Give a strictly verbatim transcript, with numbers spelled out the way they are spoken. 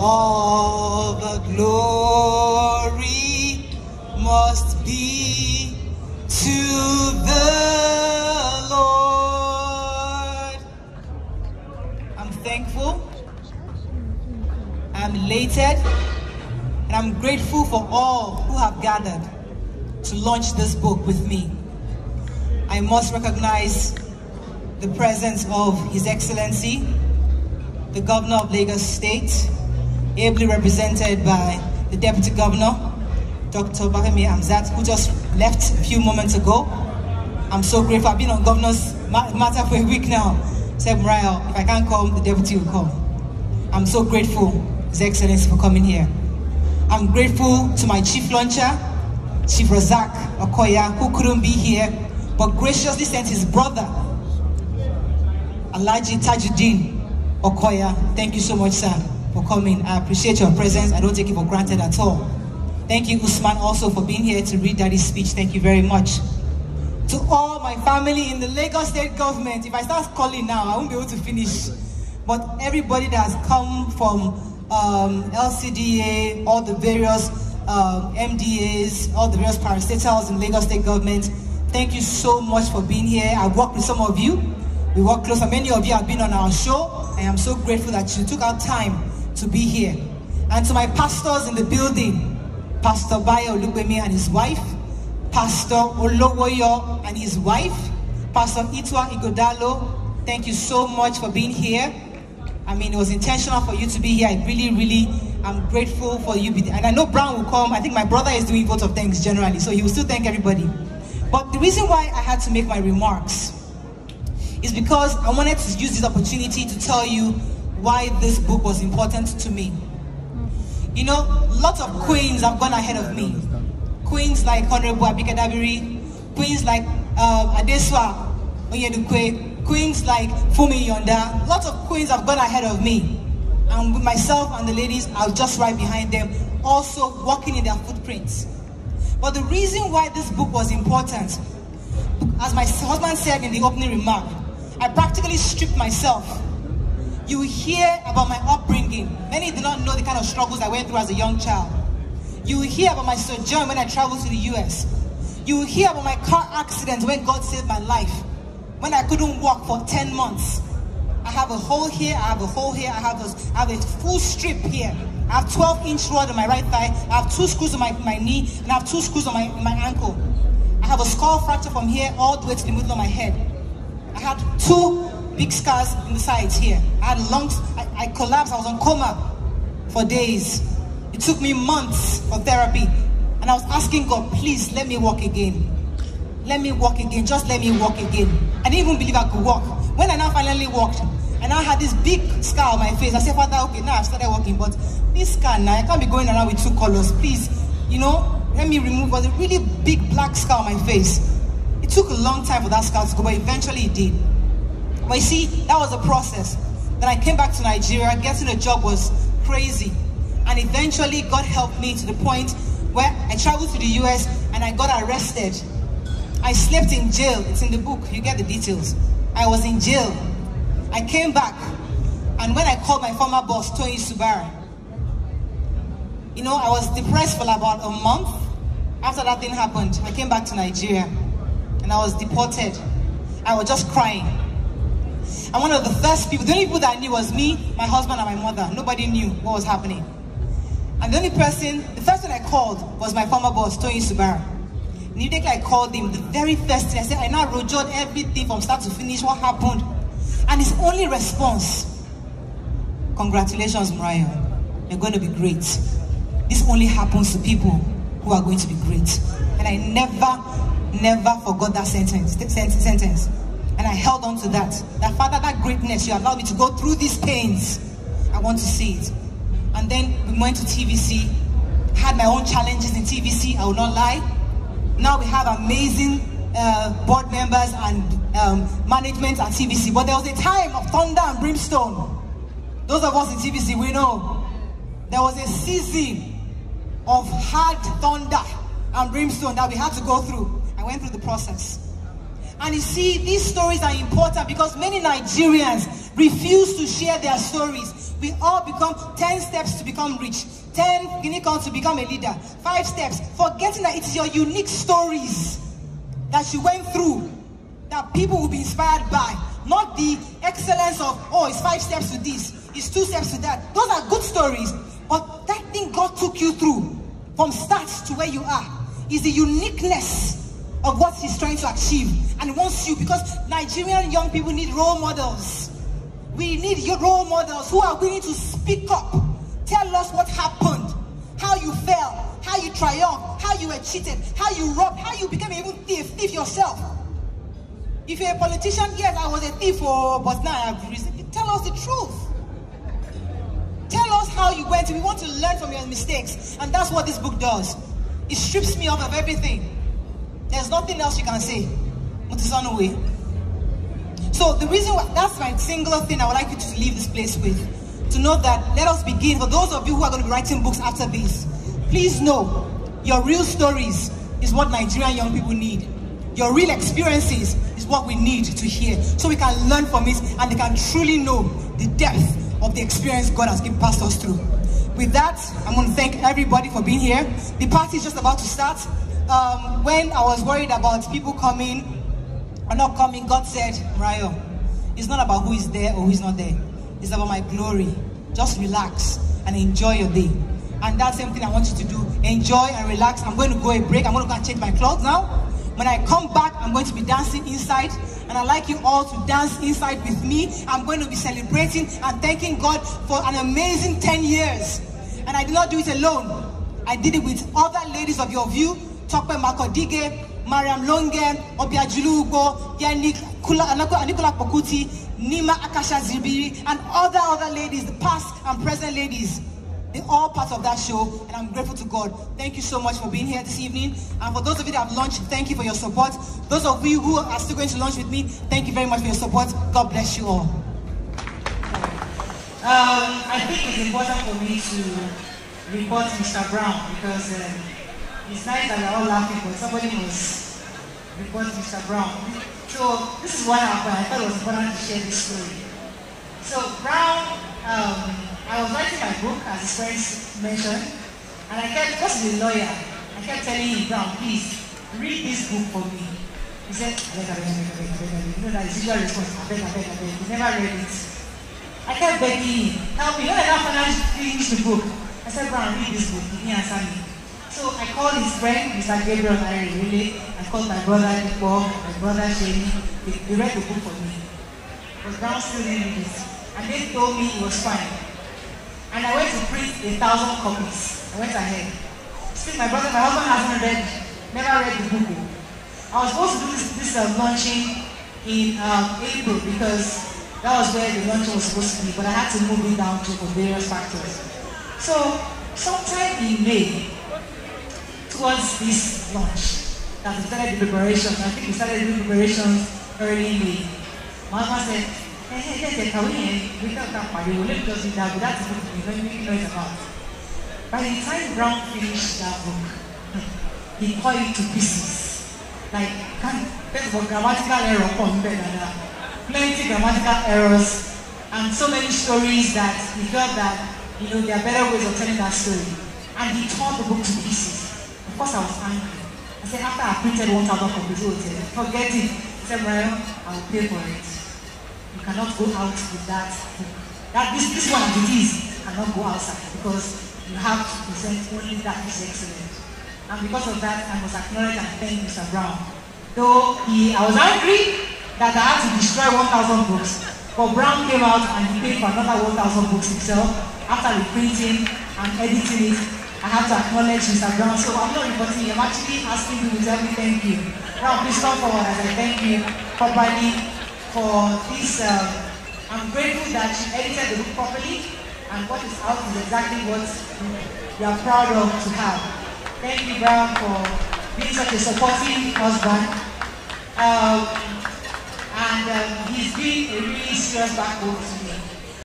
all the glory must be to the Lord. I'm thankful, I'm elated, and I'm grateful for all who have gathered to launch this book with me. I must recognize the presence of His Excellency, the Governor of Lagos State, ably represented by the Deputy Governor, Doctor Bahamir Amzat, who just left a few moments ago. I'm so grateful. I've been on Governor's matter for a week now. Said Morayo, if I can't come, the Deputy will come. I'm so grateful, His Excellency, for coming here. I'm grateful to my Chief Launcher, Chief Razak Okoya, who couldn't be here, but graciously sent his brother, Elijah Tajuddin Okoya. Thank you so much, sir, for coming. I appreciate your presence. I don't take it for granted at all. Thank you, Usman, also for being here to read Daddy's speech. Thank you very much. To all my family in the Lagos State government, if I start calling now, I won't be able to finish. But everybody that has come from um, L C D A, all the various um, M D As, all the various parastatals in Lagos State government, thank you so much for being here. I've worked with some of you. We work close, and many of you have been on our show. I am so grateful that you took out time to be here. And to my pastors in the building, Pastor Bayo Lugwemi and his wife, Pastor Olowoye and his wife, Pastor Itwa Igodalo, thank you so much for being here. I mean, it was intentional for you to be here. I really, really am grateful for you. And I know Brown will come. I think my brother is doing vote of thanks generally, so he will still thank everybody. But the reason why I had to make my remarks is because I wanted to use this opportunity to tell you why this book was important to me. You know, lots of queens have gone ahead of me. Queens like Honorable Abikadabiri, queens like um, Adesua Oyedukwe, queens like Fumi Yonda. Lots of queens have gone ahead of me. And with myself and the ladies, I was just right behind them, also walking in their footprints. But the reason why this book was important, as my husband said in the opening remark, I practically stripped myself. You will hear about my upbringing. Many do not know the kind of struggles I went through as a young child. You will hear about my sojourn when I traveled to the U S. You will hear about my car accident when God saved my life, when I couldn't walk for ten months. I have a hole here, I have a hole here, I have a, I have a full strip here. I have twelve inch rod on my right thigh, I have two screws on my, my knee, and I have two screws on my, my ankle. I have a skull fracture from here all the way to the middle of my head. I had two big scars in the sides here. I had lungs, I, I collapsed, I was on coma for days. It took me months for therapy. And I was asking God, please let me walk again. Let me walk again, just let me walk again. I didn't even believe I could walk. When I now finally walked, and I had this big scar on my face, I said, Father, okay, now I've started walking, but this scar now, I can't be going around with two colors, please, you know, let me remove. Was a really big black scar on my face. It took a long time for that scar to go, but eventually it did. But you see, that was a process. Then I came back to Nigeria, getting a job was crazy. And eventually God helped me to the point where I traveled to the U S and I got arrested. I slept in jail, it's in the book, you get the details. I was in jail. I came back, and when I called my former boss, Tony Subara, you know, I was depressed for about a month. After that thing happened, I came back to Nigeria and I was deported. I was just crying. And one of the first people, the only people that I knew was me, my husband, and my mother. Nobody knew what was happening. And the only person, the first one I called was my former boss, Tony Subara. And immediately I called him, the very first thing I said, I now wrote down everything from start to finish, what happened. And his only response, congratulations, Mariam, you're going to be great. This only happens to people who are going to be great. And I never, never forgot that sentence, sentence. And I held on to that. That Father, that greatness, you allowed me to go through these pains. I want to see it. And then we went to T V C. Had my own challenges in T V C, I will not lie. Now we have amazing uh, board members and um, management at T V C. But there was a time of thunder and brimstone. Those of us in T V C, we know. There was a season of hard thunder and brimstone that we had to go through. I went through the process. And you see, these stories are important because many Nigerians refuse to share their stories. We all become ten steps to become rich, ten unicorns to become a leader, five steps, forgetting that it is your unique stories that you went through that people will be inspired by, not the excellence of, oh, it's five steps to this, it's two steps to that. Those are good stories, but that thing God took you through from start to where you are is the uniqueness of what he's trying to achieve and wants you, because Nigerian young people need role models. We need your role models who are willing to speak up, tell us what happened, how you fell, how you triumphed, how you were cheated, how you robbed, how you became even thief, thief yourself. If you're a politician, yes, I was a thief, oh, but now I have reason. Tell us the truth. Tell us how you went. We want to learn from your mistakes, and that's what this book does. It strips me off of everything. There's nothing else you can say. But it's on the way. So the reason why, that's my singular thing I would like you to leave this place with. To know that, let us begin. For those of you who are going to be writing books after this, please know your real stories is what Nigerian young people need. Your real experiences is what we need to hear. So we can learn from it and they can truly know the depth of the experience God has given past us through. With that, I'm going to thank everybody for being here. The party is just about to start. Um, when I was worried about people coming, are not coming, God said, Morayo, it's not about who is there or who is not there. It's about my glory. Just relax and enjoy your day. And that's the same thing I want you to do. Enjoy and relax. I'm going to go a break. I'm going to go and change my clothes now. When I come back, I'm going to be dancing inside. And I'd like you all to dance inside with me. I'm going to be celebrating and thanking God for an amazing ten years. And I did not do it alone. I did it with other ladies of your view, Tokpe Makodige, Mariam Longen, Obia Julugo, Yannick Kula, Anikola Pokuti, Nima Akasha Zibiri, and other other ladies, the past and present ladies. They're all part of that show, and I'm grateful to God. Thank you so much for being here this evening. And for those of you that have launched, thank you for your support. Those of you who are still going to launch with me, thank you very much for your support. God bless you all. Um, I think it's important for me to report Mister Brown, because uh, it's nice that we're all laughing, but somebody must report Mister Brown. So this is what happened. I thought it was important to share this story. So Brown, um, I was writing my book, as his friends mentioned, and I kept, because he's a lawyer, I kept telling him, Brown, please, read this book for me. He said, I beg, I beg, I beg, I beg, I beg. You know that his usual response, I beg, I beg, I beg. He's never read it. I kept begging him. Now, we know that I finally finished the book. I said, Brown, read this book. He didn't answer me. So I called his friend, Mister Gabriel Larry, really. I called my brother, Nico, my brother, Shady. They, they read the book for me. But Brown still didn't read it. And they told me it was fine. And I went to print a thousand copies. I went ahead. Still, my brother, my husband hasn't read, never read the book. I was supposed to do this, this uh, launching in um, April, because that was where the launch was supposed to be. But I had to move it down to for various factors. So sometime in May, towards this launch, that we started the preparations. I think we started the preparations early in May. My husband said, hey, hey, hey, hey, can we end? We can't come back. We will let just do that, but that's what we're going to make noise about. By the time Brown finished that book, he tore it to pieces. Like, can't, there's a grammatical error compared to that. Plenty grammatical errors, and so many stories that he felt that, you know, there are better ways of telling that story. And he tore the book to pieces. Of course, I was angry. I said, after I printed one thousand copies, forget it. He said, well, I will pay for it. You cannot go out with that book. That this, this one, it is, cannot go outside, because you have to present only that is excellent. And because of that, I must acknowledge and thank Mister Brown. Though he, I was angry that I had to destroy one thousand books, but Brown came out and he paid for another one thousand books himself after reprinting and editing it. I have to acknowledge Mister Brown, so I'm not reporting him. I'm actually asking you to tell me thank you. Now, please come forward as I thank you properly for this. Uh, I'm grateful that you edited the book properly, and what is out is exactly what you are proud of to have. Thank you, Brown, for being such a supporting husband. Um, and um, he's been a really serious backbone to